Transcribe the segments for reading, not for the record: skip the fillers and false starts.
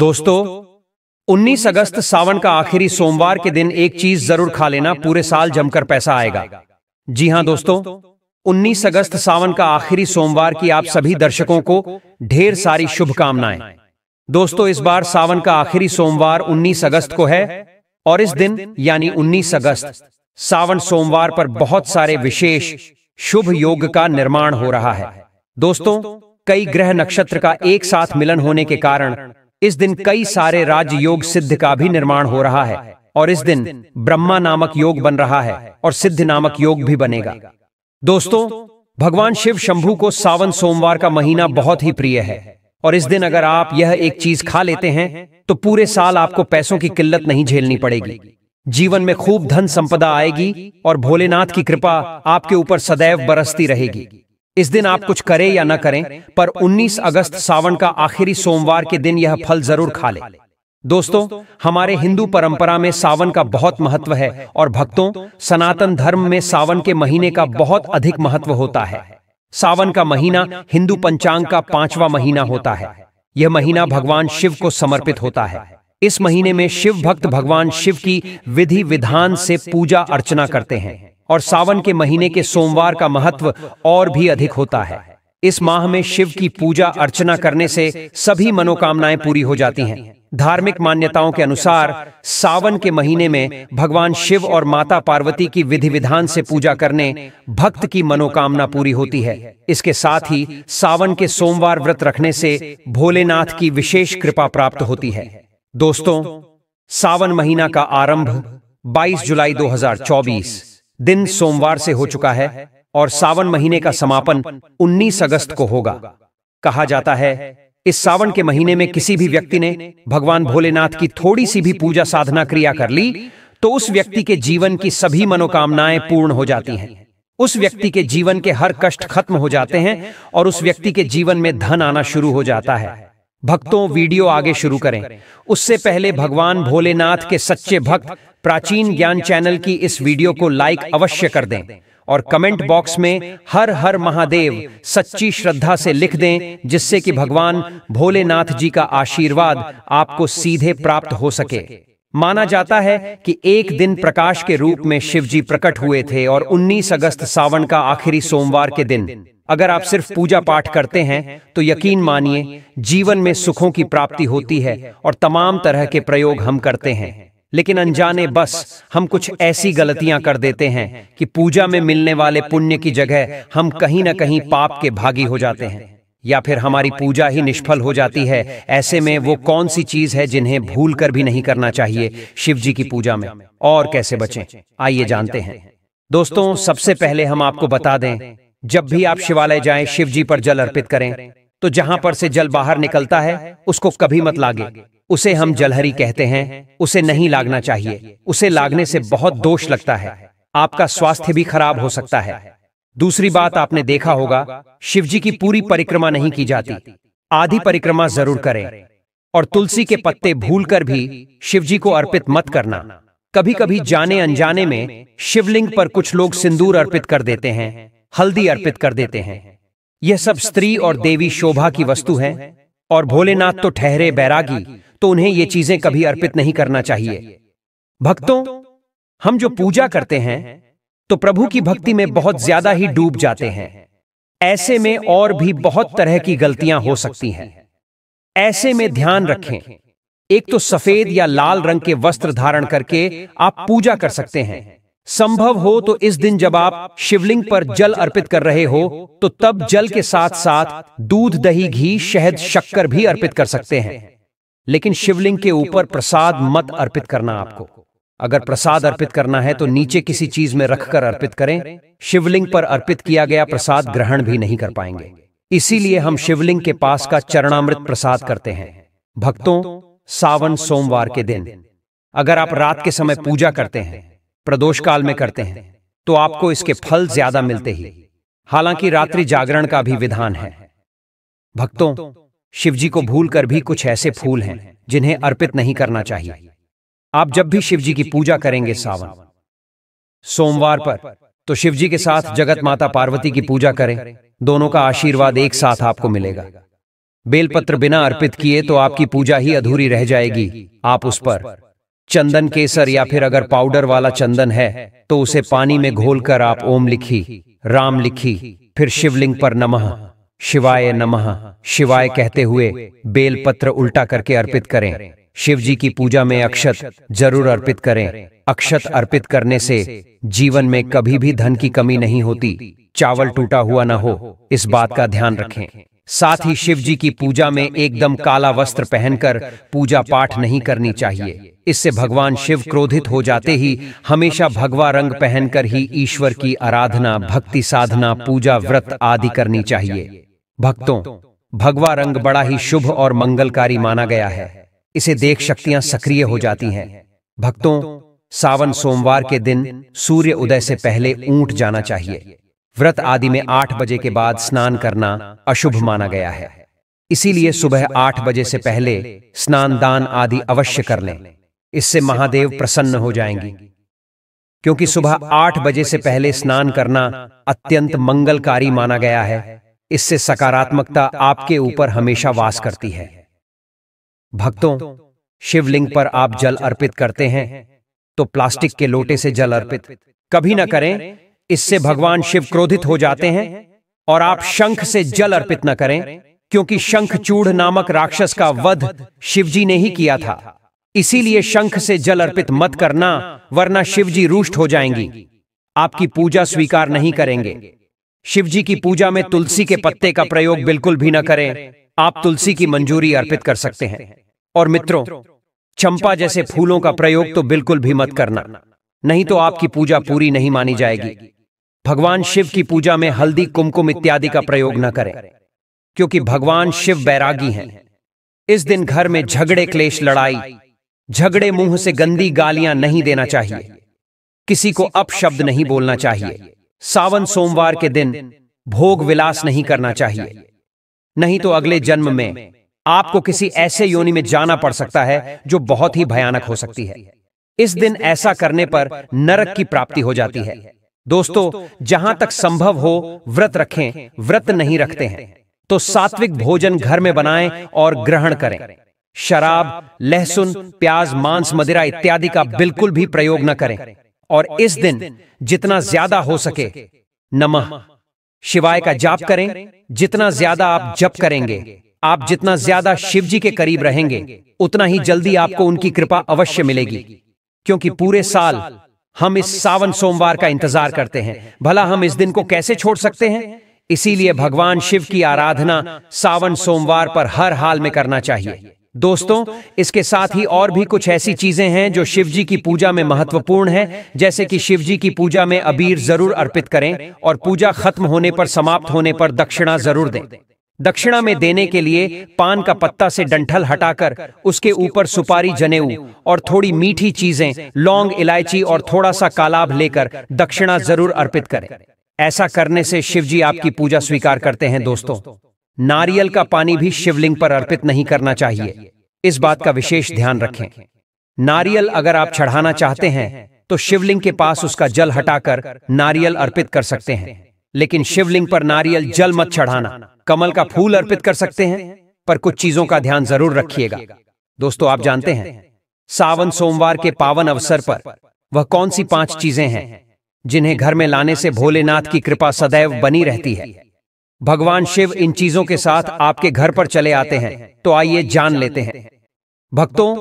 दोस्तों 19 अगस्त सावन का आखिरी सोमवार के दिन एक चीज जरूर खा लेना, पूरे साल जमकर पैसा आएगा। जी हां दोस्तों, 19 अगस्त सावन का आखिरी सोमवार की आप सभी दर्शकों को ढेर सारी शुभकामनाएं। दोस्तों इस बार सावन का आखिरी सोमवार 19 अगस्त को है और इस दिन यानी 19 अगस्त सावन सोमवार पर बहुत सारे विशेष शुभ योग का निर्माण हो रहा है। दोस्तों कई ग्रह नक्षत्र का एक साथ मिलन होने के कारण इस दिन कई सारे राजयोग सिद्ध का भी निर्माण हो रहा है और इस दिन ब्रह्मा नामक योग बन रहा है और सिद्ध नामक योग भी बनेगा। दोस्तों भगवान शिव शंभू को सावन सोमवार का महीना बहुत ही प्रिय है और इस दिन अगर आप यह एक चीज खा लेते हैं तो पूरे साल आपको पैसों की किल्लत नहीं झेलनी पड़ेगी। जीवन में खूब धन संपदा आएगी और भोलेनाथ की कृपा आपके ऊपर सदैव बरसती रहेगी। इस दिन आप कुछ करें या ना करें, पर 19 अगस्त सावन का आखिरी सोमवार के दिन यह फल जरूर खा लें। दोस्तों हमारे हिंदू परंपरा में सावन का बहुत महत्व है और भक्तों सनातन धर्म में सावन के महीने का बहुत अधिक महत्व होता है। सावन का महीना हिंदू पंचांग का 5वां महीना होता है। यह महीना भगवान शिव को समर्पित होता है। इस महीने में शिव भक्त भगवान शिव की विधि विधान से पूजा अर्चना करते हैं और सावन के महीने के सोमवार का महत्व और भी अधिक होता है। इस माह में शिव की पूजा अर्चना करने से सभी मनोकामनाएं पूरी हो जाती हैं। धार्मिक मान्यताओं के अनुसार सावन के महीने में भगवान शिव और माता पार्वती की विधि विधान से पूजा करने भक्त की मनोकामना पूरी होती है। इसके साथ ही सावन के सोमवार व्रत रखने से भोलेनाथ की विशेष कृपा प्राप्त होती है। दोस्तों सावन महीना का आरंभ 22 जुलाई 2024 दिन सोमवार से हो चुका है और सावन महीने का समापन 19 अगस्त को होगा। कहा जाता है इस सावन के महीने में किसी भी व्यक्ति ने भगवान भोलेनाथ की थोड़ी सी भी पूजा साधना क्रिया कर ली तो उस व्यक्ति के जीवन की सभी मनोकामनाएं पूर्ण हो जाती हैं। उस व्यक्ति के जीवन के हर कष्ट खत्म हो जाते हैं और उस व्यक्ति के जीवन में धन आना शुरू हो जाता है। भक्तों वीडियो आगे शुरू करें उससे पहले भगवान भोलेनाथ के सच्चे भक्त प्राचीन ज्ञान चैनल की इस वीडियो को लाइक अवश्य कर दें और कमेंट बॉक्स में हर हर महादेव सच्ची श्रद्धा से लिख दें, जिससे कि भगवान भोलेनाथ जी का आशीर्वाद आपको सीधे प्राप्त हो सके। माना जाता है कि एक दिन प्रकाश के रूप में शिव जी प्रकट हुए थे और 19 अगस्त सावन का आखिरी सोमवार के दिन अगर आप सिर्फ पूजा पाठ करते हैं तो यकीन मानिए जीवन में सुखों की प्राप्ति होती है और तमाम तरह के प्रयोग हम करते हैं, लेकिन अनजाने बस हम कुछ ऐसी गलतियां कर देते हैं कि पूजा में मिलने वाले पुण्य की जगह हम कहीं ना कहीं पाप के भागी हो जाते हैं या फिर हमारी पूजा ही निष्फल हो जाती है। ऐसे में वो कौन सी चीज है जिन्हें भूल कर भी नहीं करना चाहिए शिव जी की पूजा में, और कैसे बचें आइए जानते हैं। दोस्तों सबसे पहले हम आपको बता दें, जब भी आप शिवालय जाएं शिव जी पर जल अर्पित करें तो जहां पर से जल बाहर निकलता है उसको कभी मत लागे। उसे हम जलहरी कहते हैं। उसे नहीं लागना चाहिए, उसे लागने से बहुत दोष लगता है, आपका स्वास्थ्य भी खराब हो सकता है। दूसरी बात, आपने देखा होगा शिवजी की पूरी परिक्रमा नहीं की जाती, आधी परिक्रमा जरूर करें और तुलसी के पत्ते भूलकर भी शिवजी को अर्पित मत करना। कभी कभी जाने अनजाने में शिवलिंग पर कुछ लोग सिंदूर अर्पित कर देते हैं, हल्दी अर्पित कर देते हैं। यह सब स्त्री और देवी शोभा की वस्तु है और भोलेनाथ तो ठहरे बैरागी, तो उन्हें ये चीजें कभी अर्पित नहीं करना चाहिए। भक्तों हम जो पूजा करते हैं तो प्रभु की भक्ति में बहुत ज्यादा ही डूब जाते हैं। ऐसे में और भी बहुत तरह की गलतियां हो सकती हैं। ऐसे में ध्यान रखें, एक तो सफेद या लाल रंग के वस्त्र धारण करके आप पूजा कर सकते हैं। संभव हो तो इस दिन जब आप शिवलिंग पर जल अर्पित कर रहे हो तो तब जल के साथ साथ दूध, दही, घी, शहद, शक्कर भी अर्पित कर सकते हैं, लेकिन शिवलिंग के ऊपर प्रसाद मत अर्पित करना। आपको अगर प्रसाद अर्पित करना है तो नीचे किसी चीज में रखकर अर्पित करें। शिवलिंग पर अर्पित किया गया प्रसाद ग्रहण भी नहीं कर पाएंगे, इसीलिए हम शिवलिंग के पास का चरणामृत प्रसाद करते हैं। भक्तों सावन सोमवार के दिन अगर आप रात के समय पूजा करते हैं, प्रदोष काल में करते हैं, तो आपको इसके फल ज्यादा मिलते ही, हालांकि रात्रि जागरण का भी विधान है। भक्तों शिवजी को भूलकर भी कुछ ऐसे फूल हैं जिन्हें अर्पित नहीं करना चाहिए। आप जब भी शिवजी की पूजा करेंगे सावन सोमवार पर तो शिवजी के साथ जगत माता पार्वती की पूजा करें, दोनों का आशीर्वाद एक साथ आपको मिलेगा। बेलपत्र बिना अर्पित किए तो आपकी पूजा ही अधूरी रह जाएगी। आप उस पर चंदन केसर या फिर अगर पाउडर वाला चंदन है तो उसे पानी में घोलकर आप ओम लिखी, राम लिखी, फिर शिवलिंग पर नमः शिवाय कहते हुए बेलपत्र उल्टा करके अर्पित करें। शिवजी की पूजा में अक्षत जरूर अर्पित करें। अक्षत अर्पित करने से जीवन में कभी भी धन की कमी नहीं होती। चावल टूटा हुआ न हो, इस बात का ध्यान रखें। साथ ही शिवजी की पूजा में एकदम काला वस्त्र पहनकर पूजा पाठ नहीं करनी चाहिए। इससे भगवान शिव क्रोधित हो जाते ही हमेशा भगवा रंग पहनकर ही ईश्वर की आराधना, भक्ति साधना, पूजा, व्रत आदि करनी चाहिए। भक्तों, भगवा रंग बड़ा ही शुभ और मंगलकारी माना गया है। इसे देख शक्तियां सक्रिय हो जाती हैं। भक्तों, सावन सोमवार के दिन सूर्य उदय से पहले ऊंट जाना चाहिए। व्रत आदि में 8 बजे के बाद स्नान करना अशुभ माना गया है, इसीलिए सुबह 8 बजे से पहले स्नान दान आदि अवश्य कर लें। इससे महादेव प्रसन्न हो जाएंगे, क्योंकि सुबह 8 बजे से पहले स्नान करना अत्यंत मंगलकारी माना गया है। इससे सकारात्मकता आपके ऊपर हमेशा वास करती है। भक्तों, शिवलिंग पर आप जल अर्पित करते हैं तो प्लास्टिक के लोटे से जल अर्पित कभी न करें, इससे भगवान शिव क्रोधित हो जाते हैं। और आप शंख से जल अर्पित न करें, क्योंकि शंखचूड़ नामक राक्षस का वध शिवजी ने ही किया था। इसीलिए शंख से जल अर्पित मत करना, वरना शिवजी रुष्ट हो जाएंगी, आपकी पूजा स्वीकार नहीं करेंगे। शिवजी की पूजा में तुलसी के पत्ते का प्रयोग बिल्कुल भी न करें। आप तुलसी की मंजूरी अर्पित कर सकते हैं। और मित्रों, चंपा जैसे फूलों का प्रयोग तो बिल्कुल भी मत करना, नहीं तो आपकी पूजा पूरी नहीं मानी जाएगी। भगवान शिव की पूजा में हल्दी, कुमकुम इत्यादि का प्रयोग न करें, क्योंकि भगवान शिव बैरागी हैं। इस दिन घर में झगड़े, क्लेश, लड़ाई झगड़े, मुंह से गंदी गालियां नहीं देना चाहिए, किसी को अपशब्द नहीं बोलना चाहिए। सावन सोमवार के दिन भोग विलास नहीं करना चाहिए, नहीं तो अगले जन्म में आपको किसी ऐसे योनि में जाना पड़ सकता है जो बहुत ही भयानक हो सकती है। इस दिन ऐसा करने पर नरक की प्राप्ति हो जाती है। दोस्तों, जहां तक संभव हो व्रत रखें। व्रत नहीं रखते हैं तो सात्विक भोजन घर में बनाएं और ग्रहण करें। शराब, लहसुन, प्याज, मांस, मदिरा इत्यादि का बिल्कुल भी प्रयोग न करें। और इस दिन जितना ज्यादा हो सके नमः शिवाय का जाप करें। जितना ज्यादा आप जप करेंगे, आप जितना ज्यादा शिवजी के करीब रहेंगे, उतना ही जल्दी आपको उनकी कृपा अवश्य मिलेगी। क्योंकि पूरे साल हम इस सावन सोमवार का इंतजार करते हैं, भला हम इस दिन को कैसे छोड़ सकते हैं। इसीलिए भगवान शिव की आराधना सावन सोमवार पर हर हाल में करना चाहिए। दोस्तों, इसके साथ ही और भी कुछ ऐसी चीजें हैं जो शिवजी की पूजा में महत्वपूर्ण है, जैसे कि शिवजी की पूजा में अबीर जरूर अर्पित करें और पूजा खत्म होने पर, समाप्त होने पर दक्षिणा जरूर दें। दक्षिणा में देने के लिए पान का पत्ता से डंठल हटाकर उसके ऊपर सुपारी, जनेऊ और थोड़ी मीठी चीजें, लौंग, इलायची और थोड़ा सा कालाब लेकर दक्षिणा जरूर अर्पित करें। ऐसा करने से शिवजी आपकी पूजा स्वीकार करते हैं। दोस्तों, नारियल का पानी भी शिवलिंग पर अर्पित नहीं करना चाहिए, इस बात का विशेष ध्यान रखें। नारियल अगर आप चढ़ाना चाहते हैं तो शिवलिंग के पास उसका जल हटाकर नारियल अर्पित कर सकते हैं, लेकिन शिवलिंग पर नारियल जल मत चढ़ाना। कमल का फूल अर्पित कर सकते हैं, पर कुछ चीजों का ध्यान जरूर रखिएगा। दोस्तों, आप जानते हैं सावन सोमवार के पावन अवसर पर वह कौन सी 5 चीजें हैं जिन्हें घर में लाने से भोलेनाथ की कृपा सदैव बनी रहती है। भगवान शिव इन चीजों के साथ आपके घर पर चले आते हैं, तो आइए जान लेते हैं। भक्तों,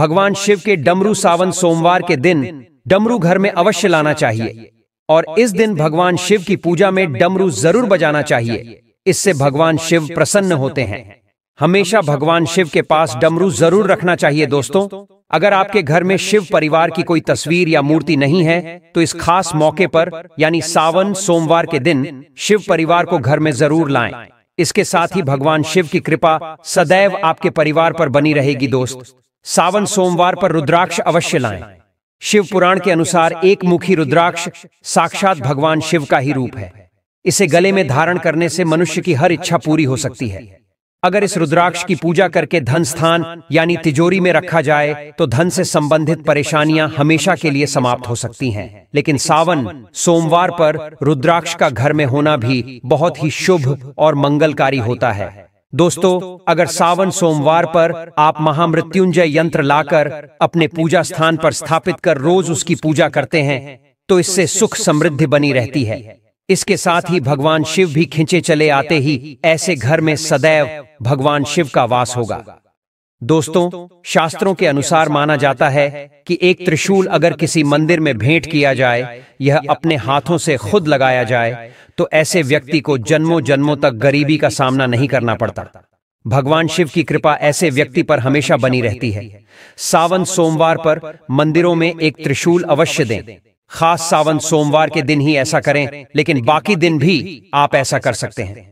भगवान शिव के डमरू सावन सोमवार के दिन डमरू घर में अवश्य लाना चाहिए और इस दिन भगवान शिव की पूजा में डमरू जरूर बजाना चाहिए। इससे भगवान शिव प्रसन्न होते हैं। हमेशा भगवान शिव के पास डमरू जरूर रखना चाहिए। दोस्तों, अगर आपके घर में शिव परिवार की कोई तस्वीर या मूर्ति नहीं है तो इस खास मौके पर यानी सावन सोमवार के दिन शिव परिवार को घर में जरूर लाएं। इसके साथ ही भगवान शिव की कृपा सदैव आपके परिवार पर बनी रहेगी। दोस्त, सावन सोमवार पर रुद्राक्ष अवश्य लाएं। शिव पुराण के अनुसार एक मुखी रुद्राक्ष साक्षात भगवान शिव का ही रूप है। इसे गले में धारण करने से मनुष्य की हर इच्छा पूरी हो सकती है। अगर इस रुद्राक्ष की पूजा करके धन स्थान यानी तिजोरी में रखा जाए तो धन से संबंधित परेशानियां हमेशा के लिए समाप्त हो सकती हैं। लेकिन सावन सोमवार पर रुद्राक्ष का घर में होना भी बहुत ही शुभ और मंगलकारी होता है। दोस्तों, अगर सावन सोमवार पर आप महामृत्युंजय यंत्र लाकर अपने पूजा स्थान पर स्थापित कर रोज उसकी पूजा करते हैं तो इससे सुख समृद्धि बनी रहती है। इसके साथ ही भगवान शिव भी खिंचे चले आते ही ऐसे घर में सदैव भगवान शिव का वास होगा। दोस्तों, शास्त्रों के अनुसार माना जाता है कि एक त्रिशूल अगर किसी मंदिर में भेंट किया जाए, यह अपने हाथों से खुद लगाया जाए, तो ऐसे व्यक्ति को जन्मों जन्मों तक गरीबी का सामना नहीं करना पड़ता। भगवान शिव की कृपा ऐसे व्यक्ति पर हमेशा बनी रहती है। सावन सोमवार पर मंदिरों में एक त्रिशूल अवश्य दें। खास सावन सोमवार के दिन ही ऐसा करें, लेकिन बाकी दिन भी आप ऐसा कर सकते हैं।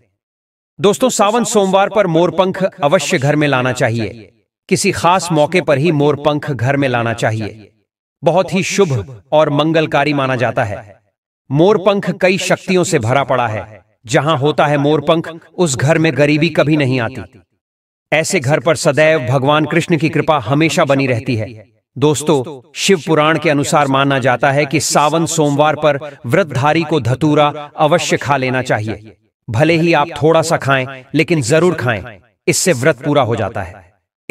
दोस्तों, सावन सोमवार पर मोरपंख अवश्य घर में लाना चाहिए। किसी खास मौके पर ही मोरपंख घर में लाना चाहिए। बहुत ही शुभ और मंगलकारी माना जाता है। मोरपंख कई शक्तियों से भरा पड़ा है। जहां होता है मोरपंख, उस घर में गरीबी कभी नहीं आती। ऐसे घर पर सदैव भगवान कृष्ण की कृपा हमेशा बनी रहती है। दोस्तों, शिव पुराण के अनुसार माना जाता है कि सावन सोमवार पर व्रतधारी को धतूरा अवश्य खा लेना चाहिए। भले ही आप थोड़ा सा खाएं, लेकिन जरूर खाएं। इससे व्रत पूरा हो जाता है।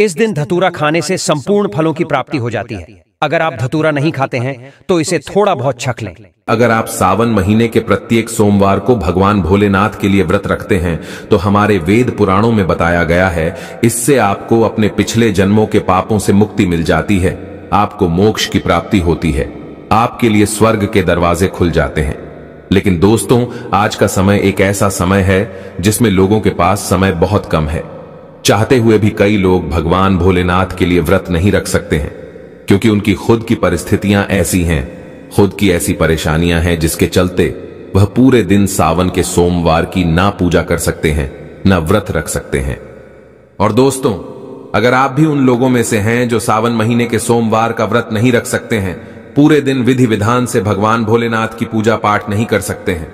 इस दिन धतूरा खाने से संपूर्ण फलों की प्राप्ति हो जाती है। अगर आप धतूरा नहीं खाते हैं तो इसे थोड़ा बहुत छक लें। अगर आप सावन महीने के प्रत्येक सोमवार को भगवान भोलेनाथ के लिए व्रत रखते हैं तो हमारे वेद पुराणों में बताया गया है, इससे आपको अपने पिछले जन्मों के पापों से मुक्ति मिल जाती है, आपको मोक्ष की प्राप्ति होती है, आपके लिए स्वर्ग के दरवाजे खुल जाते हैं। लेकिन दोस्तों, आज का समय एक ऐसा समय है जिसमें लोगों के पास समय बहुत कम है। चाहते हुए भी कई लोग भगवान भोलेनाथ के लिए व्रत नहीं रख सकते हैं, क्योंकि उनकी खुद की परिस्थितियां ऐसी हैं, खुद की ऐसी परेशानियां हैं, जिसके चलते वह पूरे दिन सावन के सोमवार की ना पूजा कर सकते हैं, ना व्रत रख सकते हैं। और दोस्तों, अगर आप भी उन लोगों में से हैं जो सावन महीने के सोमवार का व्रत नहीं रख सकते हैं, पूरे दिन विधि विधान से भगवान भोलेनाथ की पूजा पाठ नहीं कर सकते हैं।